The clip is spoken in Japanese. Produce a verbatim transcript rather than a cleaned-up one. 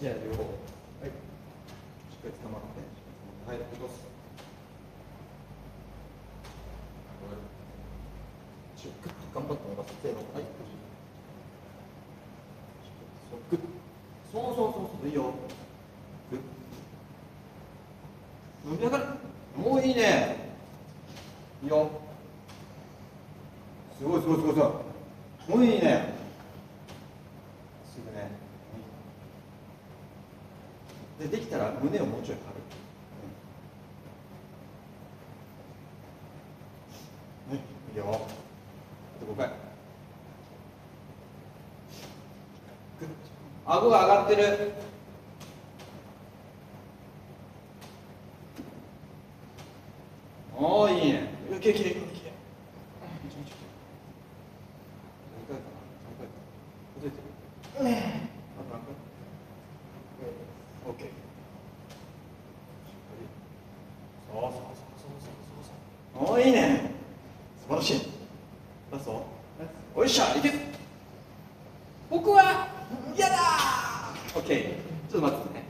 いや、両方。はい。しっかり捕まって。はい、落とす。しっかり頑張って伸ばす。せーの。はい。グッ。そうそうそうそう。いいよ。グッ。伸び上がる。もういいね。いいよ。すごいすごいすごいすごい。もういいね。すぐね。で、できたら胸をもうちょい張る。はい、いいよ。あとごかい。顎が上がってる。おー、いいね。受け切れ、受け切れ。何回かな？何回かな？届いてる？あと何回？オッケー。そうそうそうそうそうそう。おー、いいね。素晴らしい。ラスト。おいしゃ、いけ。僕は嫌だー。オッケー。ちょっと待ってね。